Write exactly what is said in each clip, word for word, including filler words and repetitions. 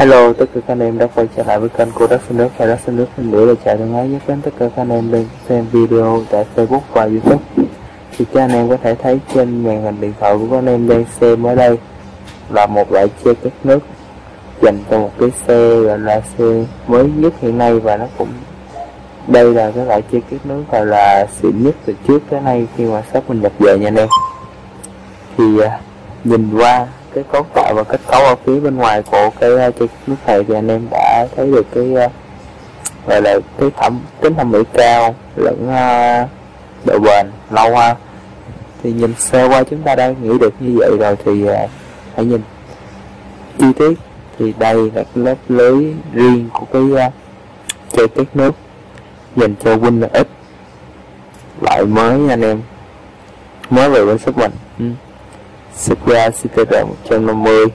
Hello tất cả các anh em đã quay trở lại với kênh của Đất Sinh Nước và Đất Sinh Nước. Mình gửi lời chào thân ái nhất đến tất cả các anh em đang xem video tại Facebook và YouTube. Thì các anh em có thể thấy trên màn hình điện thoại của các anh em đang xem ở đây là một loại che két nước dành cho một cái xe gọi là xe mới nhất hiện nay, và nó cũng đây là cái loại che két nước gọi là xịn nhất từ trước tới nay khi mà shop mình nhập về nha anh em. Thì nhìn qua cái cấu tạo và kết cấu ở phía bên ngoài của cái che két nước này thì anh em đã thấy được cái gọi là cái thẩm tính thẩm mỹ cao lẫn uh, độ bền lâu ha. Thì nhìn sơ qua chúng ta đã nghĩ được như vậy rồi, thì uh, hãy nhìn chi tiết. Thì đây là lớp lưới riêng của cái uh, che két nước dành cho Winner X loại mới anh em, mới về bên shop mình. Ừ. ét xê pê bảy mươi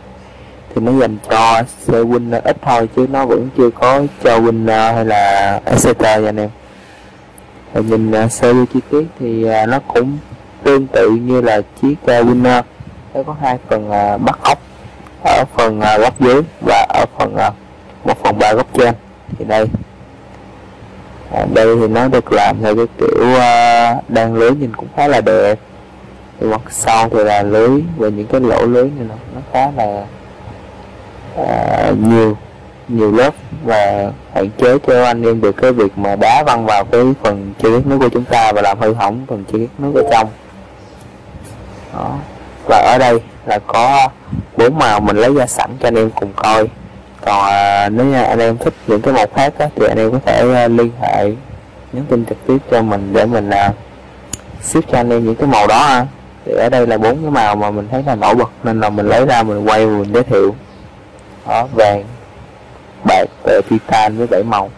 thì nó dành cho xe Winner X thôi, chứ nó vẫn chưa có cho Winner hay là et cetera anh em. Và nhìn sơ uh, chi tiết thì uh, nó cũng tương tự như là chiếc uh, Winner. Nó có hai phần uh, bắt ốc ở phần uh, góc dưới và ở phần uh, một phần ba góc trên. Thì đây uh, đây thì nó được làm theo cái kiểu uh, đan lưới nhìn cũng khá là đẹp. Thì mặt sau thì là lưới, và những cái lỗ lưới này nó, nó khá là à, nhiều nhiều lớp và hạn chế cho anh em được cái việc mà đá văng vào cái phần che két nước của chúng ta và làm hư hỏng phần che két nước ở trong đó. Và ở đây là có bốn màu mình lấy ra sẵn cho anh em cùng coi, còn à, nếu như anh em thích những cái màu khác á, thì anh em có thể uh, liên hệ nhắn tin trực tiếp cho mình để mình uh, ship cho anh em những cái màu đó ha. Thì ở đây là bốn cái màu mà mình thấy là nổi bật nên là mình lấy ra mình quay và mình giới thiệu đó: vàng, bạc, titan với bảy màu.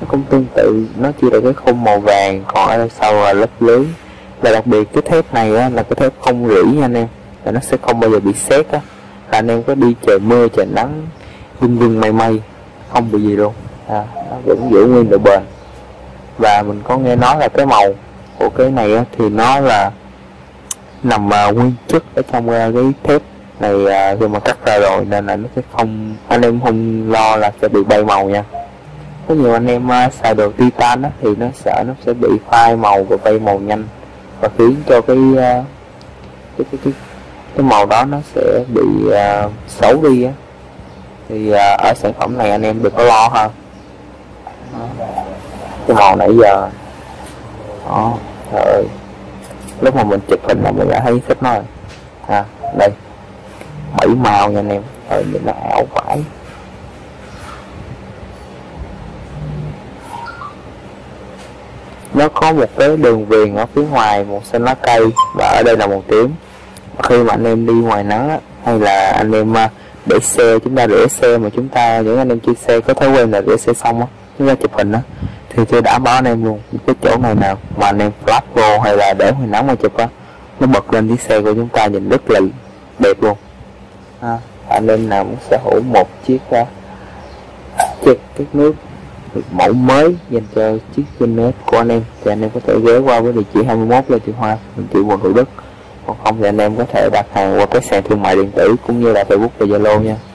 Nó cũng tương tự, nó chỉ là cái khung màu vàng, còn ở đây sau là lớp lưới. Và đặc biệt cái thép này á, là cái thép không rỉ nha anh em, là nó sẽ không bao giờ bị sét á, là anh em có đi trời mưa trời nắng vưng vưng mây mây không bị gì luôn à, nó vẫn giữ nguyên độ bền. Và mình có nghe nói là cái màu của cái này á, thì nó là nằm uh, nguyên chất ở trong uh, cái thép này uh, khi mà cắt ra rồi, nên là nó sẽ không, anh em không lo là sẽ bị bay màu nha. Có nhiều anh em uh, xài đồ titan á, thì nó sợ nó sẽ bị phai màu và bay màu nhanh, và khiến cho cái uh, cái, cái, cái, cái màu đó nó sẽ bị uh, xấu đi á. Thì uh, ở sản phẩm này anh em đừng có lo ha. Cái màu nãy giờ đó, trời ơi, lúc mà mình chụp hình là mình đã thấy thích nó rồi à. Đây bảy màu nha anh em, trời nhìn nó ảo vãi. Nó có một cái đường viền ở phía ngoài màu xanh lá cây và ở đây là màu tím. Khi mà anh em đi ngoài nắng hay là anh em để xe, chúng ta để xe mà chúng ta, những anh em chia xe có thói quen là để xe xong đó, chúng ta chụp hình đó, thì tôi đảm bảo anh em luôn, cái chỗ này nào mà anh em flash vô hay là để hồi nắng mà chụp á, nó bật lên chiếc xe của chúng ta nhìn rất là đẹp luôn à. Anh em nào cũng sở hữu một chiếc uh, che két nước mẫu mới dành cho chiếc Winner của anh em thì anh em có thể ghé qua với địa chỉ hai mươi mốt Lê Thị Hoa, Bình Triệu, quận Thủ Đức. Còn không thì anh em có thể đặt hàng qua các sàn thương mại điện tử cũng như là Facebook và Zalo nha.